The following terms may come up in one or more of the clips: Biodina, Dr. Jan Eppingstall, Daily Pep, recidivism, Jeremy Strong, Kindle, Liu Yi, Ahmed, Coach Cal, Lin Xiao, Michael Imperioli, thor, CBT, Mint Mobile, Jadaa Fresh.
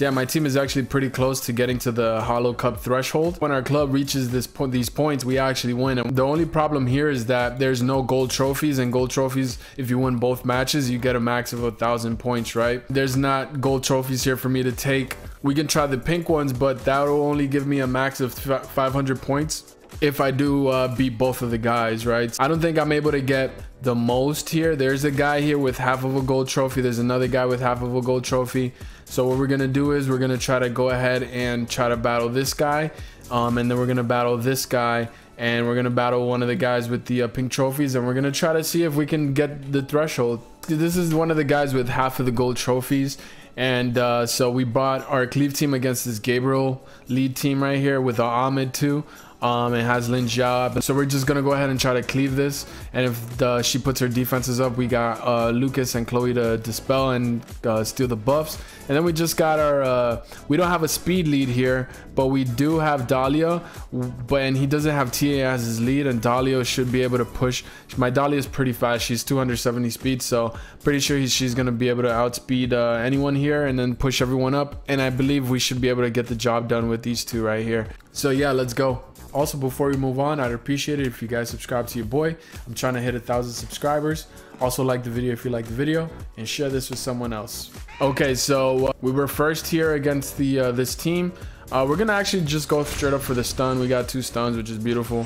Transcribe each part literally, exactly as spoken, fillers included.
Yeah, my team is actually pretty close to getting to the Hollow Cup threshold. When our club reaches this point, these points, we actually win. And the only problem here is that there's no gold trophies, and gold trophies, if you win both matches, you get a max of a thousand points, right? There's not gold trophies here for me to take. We can try the pink ones, but that'll only give me a max of five hundred points if I do uh, beat both of the guys, right? I don't think I'm able to get the most here. There's a guy here with half of a gold trophy. There's another guy with half of a gold trophy. So what we're gonna do is we're gonna try to go ahead and try to battle this guy, um, and then we're gonna battle this guy, and we're gonna battle one of the guys with the uh, pink trophies, and we're gonna try to see if we can get the threshold. This is one of the guys with half of the gold trophies, and uh, so we brought our Cleave team against this Gabriel lead team right here with Ahmed too. Um, it has Lin Xiao, so we're just gonna go ahead and try to cleave this, and if the, she puts her defenses up, we got uh, Lucas and Chloe to dispel and uh, steal the buffs. And then we just got our uh, we don't have a speed lead here, but we do have Dahlia, but and he doesn't have T A as his lead, and Dahlia should be able to push. My Dahlia is pretty fast, she's two hundred seventy speed, so pretty sure he, she's gonna be able to outspeed uh, anyone here and then push everyone up, and I believe we should be able to get the job done with these two right here. So yeah, let's go. Also, before we move on, I'd appreciate it if you guys subscribe to your boy. I'm trying to hit a thousand subscribers. Also, like the video if you like the video, and share this with someone else. Okay, so uh, we were first here against the uh, this team. Uh, we're gonna actually just go straight up for the stun. We got two stuns, which is beautiful.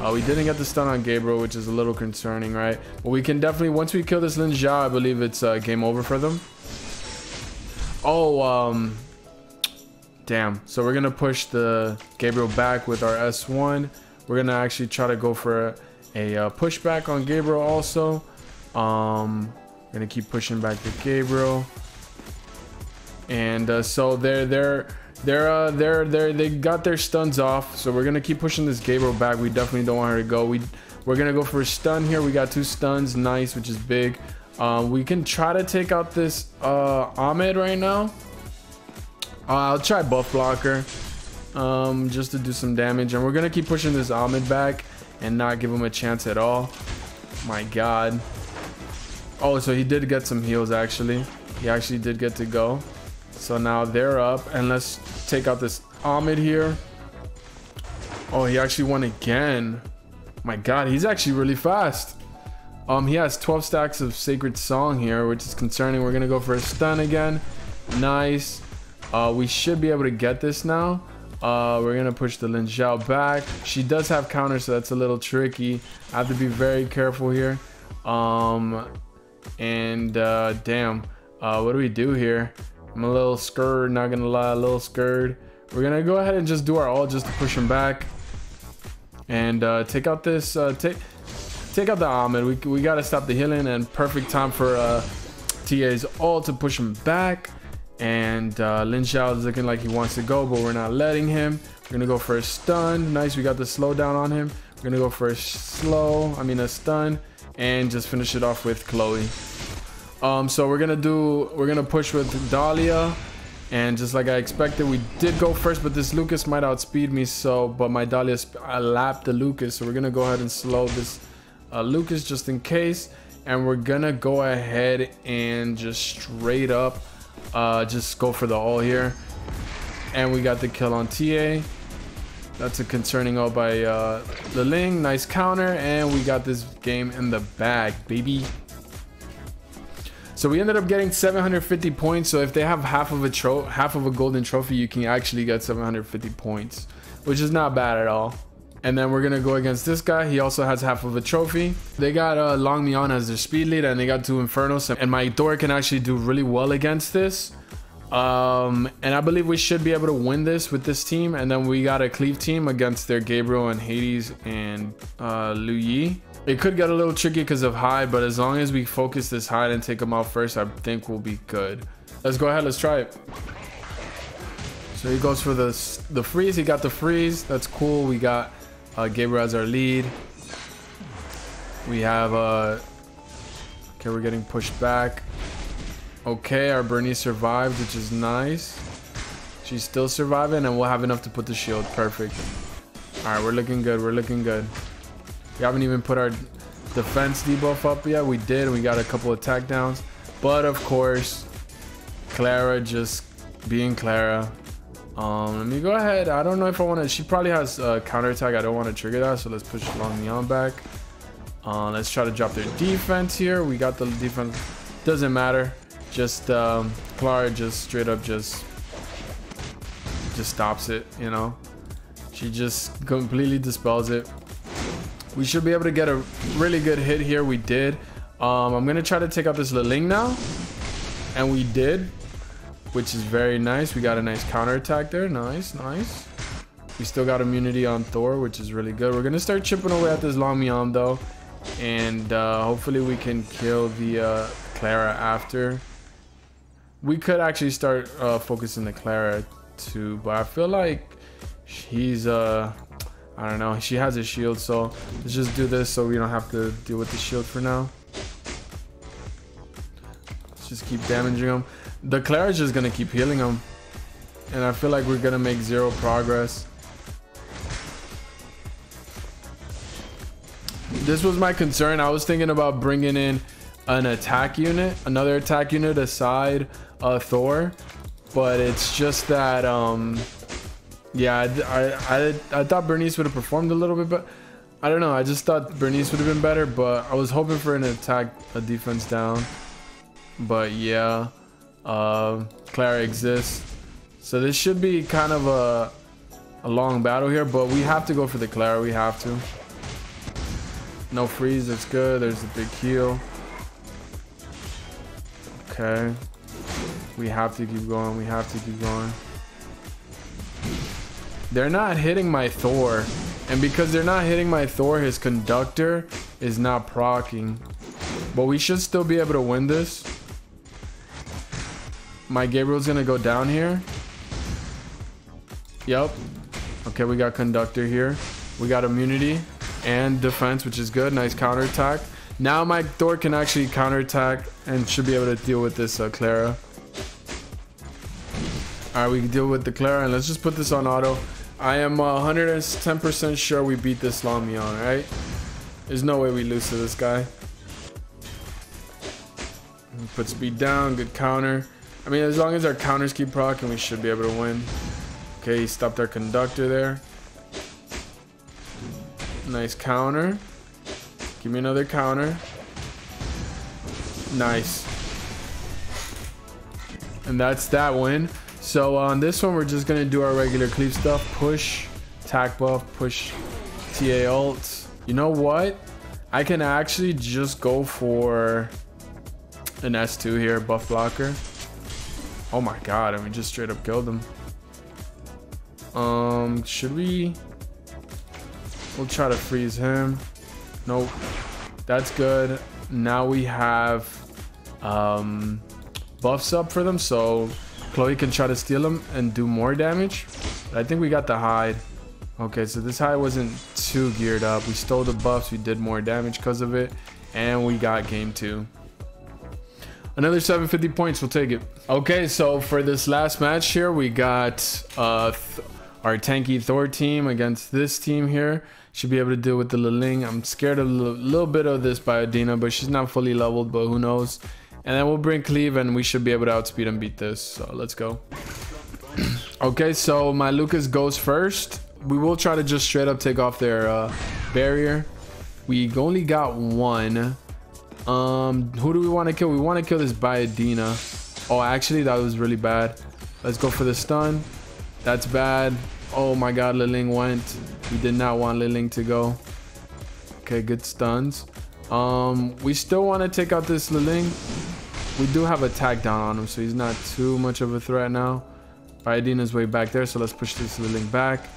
Uh, we didn't get the stun on Gabriel, which is a little concerning, right? But we can definitely, once we kill this Lin Xiao, I believe it's uh, game over for them. Oh, um... damn. So we're gonna push the Gabriel back with our S one. We're gonna actually try to go for a, a pushback on Gabriel also. Um, we're gonna keep pushing back the Gabriel, and uh, so they're they're they're uh, they're they're they got their stuns off. So we're gonna keep pushing this Gabriel back. We definitely don't want her to go. We we're gonna go for a stun here. We got two stuns, nice, which is big. Uh, we can try to take out this uh, Ahmed right now. Uh, I'll try buff blocker um, just to do some damage, and we're gonna keep pushing this Ahmed back and not give him a chance at all. My god. Oh, so he did get some heals actually. He actually did get to go. So now they're up, and let's take out this Ahmed here. Oh, he actually won again. My god, he's actually really fast. Um, he has twelve stacks of Sacred Song here, which is concerning. We're gonna go for a stun again. Nice. Uh, we should be able to get this now. Uh, we're gonna push the Lin Xiao back. She does have counter, so that's a little tricky. I have to be very careful here. Um, and uh, damn, uh, what do we do here? I'm a little scared, not gonna lie, a little scared. We're gonna go ahead and just do our all just to push him back and uh, take out this uh, take take out the Ahmed. We we gotta stop the healing, and perfect time for uh, T A's all to push him back. And uh, Lin Xiao is looking like he wants to go, but we're not letting him. We're gonna go for a stun. Nice, we got the slowdown on him. We're gonna go for a slow, I mean a stun, and just finish it off with Chloe. Um, so we're gonna do, we're gonna push with Dahlia, and just like I expected, we did go first, but this Lucas might outspeed me. So, but my Dahlia, I lapped the Lucas, so we're gonna go ahead and slow this uh, Lucas just in case, and we're gonna go ahead and just straight up. Uh, just go for the all here, and we got the kill on T A. That's a concerning all by uh, Liling. Nice counter, and we got this game in the bag, baby. So we ended up getting seven hundred fifty points. So if they have half of a tro half of a golden trophy, you can actually get seven hundred fifty points, which is not bad at all. And then we're gonna go against this guy. He also has half of a trophy. They got uh, Long Mian as their speed lead, and they got two Infernos. And my Thor can actually do really well against this. Um, and I believe we should be able to win this with this team. And then we got a Cleave team against their Gabriel and Hades and uh, Liu Yi. It could get a little tricky because of hide, but as long as we focus this hide and take them out first, I think we'll be good. Let's go ahead, let's try it. So he goes for the, the freeze. He got the freeze, that's cool. We got Uh, Gabriel as our lead. We have uh okay, we're getting pushed back. Okay, our Bernice survived, which is nice. She's still surviving, and we'll have enough to put the shield. Perfect. All right, we're looking good, we're looking good. We haven't even put our defense debuff up yet. We did, we got a couple attack downs, but of course Clara just being Clara. Um, let me go ahead. I don't know if I want to. She probably has uh, counterattack. I don't want to trigger that, so let's push Long Neon back. Uh, let's try to drop their defense here. We got the defense. Doesn't matter. Just um, Clara just straight up just just stops it. You know, she just completely dispels it. We should be able to get a really good hit here. We did. Um, I'm gonna try to take out this Liling now, and we did, which is very nice. We got a nice counterattack there. Nice, nice. We still got immunity on Thor, which is really good. We're gonna start chipping away at this Long Miam though, and uh, hopefully we can kill the uh, Clara after. We could actually start uh, focusing the Clara too, but I feel like she's uh, I don't know. She has a shield, so let's just do this so we don't have to deal with the shield for now. Let's just keep damaging them. The Clara is just gonna keep healing them, and I feel like we're gonna make zero progress. This was my concern. I was thinking about bringing in an attack unit, another attack unit aside uh, Thor, but it's just that. Um, Yeah, I, I, I, I thought Bernice would have performed a little bit, but I don't know. I just thought Bernice would have been better, but I was hoping for an attack, a defense down. But yeah, uh, Clara exists. So this should be kind of a, a long battle here, but we have to go for the Clara. We have to. No freeze, that's good. There's a big heal. Okay. We have to keep going. We have to keep going. They're not hitting my Thor, and because they're not hitting my Thor, his conductor is not proccing, but we should still be able to win this. My Gabriel's gonna go down here. Yep. Okay, we got conductor here. We got immunity and defense, which is good. Nice counterattack. Now my Thor can actually counterattack and should be able to deal with this uh, Clara. All right, we can deal with the Clara, and let's just put this on auto. I am one hundred ten percent uh, sure we beat this Long Mion, right? There's no way we lose to this guy. Put speed down, good counter. I mean, as long as our counters keep proccing, we should be able to win. Okay, he stopped our conductor there. Nice counter. Give me another counter. Nice. And that's that win. So on this one, we're just gonna do our regular cleave stuff. Push, tac buff, push, T A ult. You know what? I can actually just go for an S two here, buff blocker. Oh my God, and we just straight up killed him. Um, should we? We'll try to freeze him. Nope, that's good. Now we have um, buffs up for them, so Chloe can try to steal him and do more damage. I think we got the hide. Okay, so this hide wasn't too geared up. We stole the buffs. We did more damage because of it. And we got game two. Another seven fifty points. We'll take it. Okay, so for this last match here, we got uh, our tanky Thor team against this team here. Should be able to deal with the Liling. I'm scared of a little bit of this Biodina, but she's not fully leveled, but who knows. And then we'll bring Cleave, and we should be able to outspeed and beat this. So let's go. Okay, so my Lucas goes first. We will try to just straight up take off their uh, barrier. We only got one. Um, who do we want to kill? We want to kill this Biodina. Oh, actually, that was really bad. Let's go for the stun. That's bad. Oh my God, Liling went. We did not want Liling to go. Okay, good stuns. Um, we still want to take out this Liling. We do have a tag down on him, so he's not too much of a threat now. Biodina's way back there, so let's push this Liling back.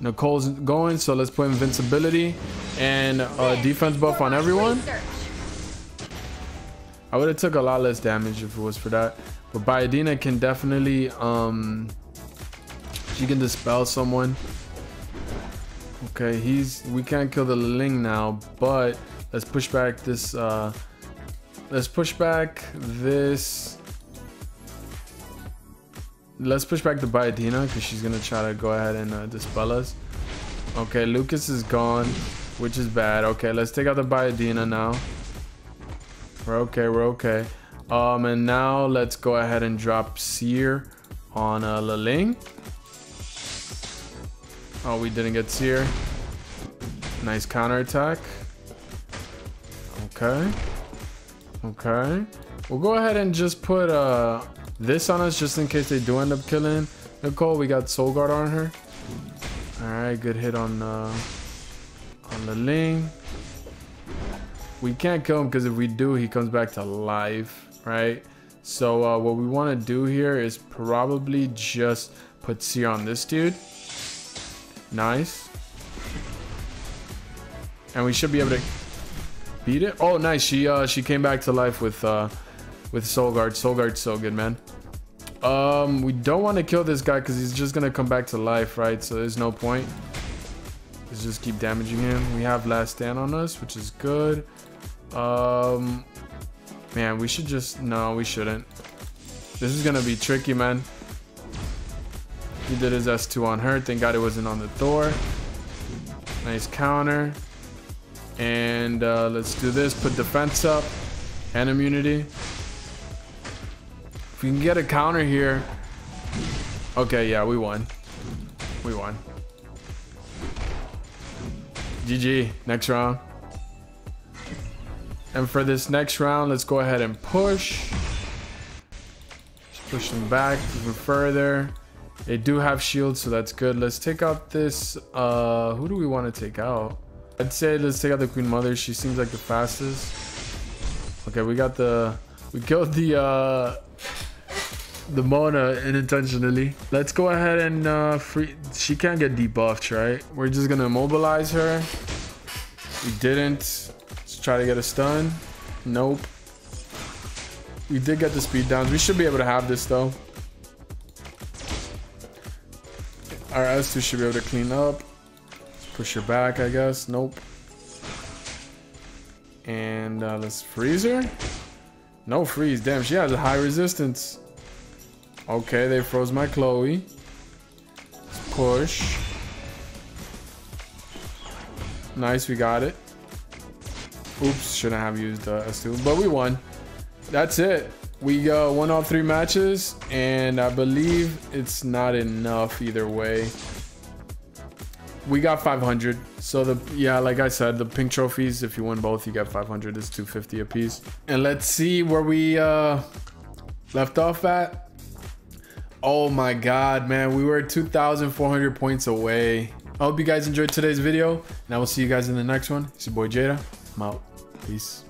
Nicole's going, so let's put invincibility and a defense buff on everyone. I would have took a lot less damage if it was for that. But Biodina can definitely, um, she can dispel someone. Okay, he's, we can't kill the Liling now, but let's push back this, uh, Let's push back this. Let's push back the Biodina because she's going to try to go ahead and uh, dispel us. Okay, Lucas is gone, which is bad. Okay, let's take out the Biodina now. We're okay, we're okay. Um, and now let's go ahead and drop Seer on uh, Leling. Oh, we didn't get Seer. Nice counterattack. Okay. Okay. We'll go ahead and just put uh, this on us just in case they do end up killing Nicole. We got Soul Guard on her. Alright, good hit on uh, on Leling. We can't kill him because if we do, he comes back to life, right? So uh, what we want to do here is probably just put Seer on this dude. Nice. And we should be able to beat it. Oh, nice. She uh, she came back to life with uh, with Soul Guard. Soul Guard's so good, man. Um, we don't want to kill this guy because he's just going to come back to life, right? So there's no point. Let's just keep damaging him. We have Last Stand on us, which is good. Um, man, we should just... No, we shouldn't. This is going to be tricky, man. He did his S two on her. Thank God it wasn't on the Thor. Nice counter. And uh, let's do this. Put defense up and immunity. If we can get a counter here... Okay, yeah, we won. We won. G G. Next round. And for this next round, let's go ahead and push. Just push them back even further. They do have shields, so that's good. Let's take out this... Uh, who do we want to take out? I'd say let's take out the Queen Mother. She seems like the fastest. Okay, we got the... We killed the... Uh, the Mona unintentionally. Let's go ahead and... Uh, free. She can't get debuffed, right? We're just going to immobilize her. We didn't. Try to get a stun. Nope. We did get the speed downs. We should be able to have this though. Our S two should be able to clean up. Let's push her back, I guess. Nope. And uh, let's freeze her. No freeze. Damn, she has a high resistance. Okay, they froze my Chloe. Let's push. Nice, we got it. Oops, shouldn't have used uh, S two, but we won. That's it. We uh, won all three matches, and I believe it's not enough either way. We got five hundred. So the yeah, like I said, the pink trophies. If you win both, you get five hundred. It's two fifty a piece. And let's see where we uh, left off at. Oh my God, man, we were two thousand four hundred points away. I hope you guys enjoyed today's video, and I will see you guys in the next one. It's your boy Jada. I'm out. Peace.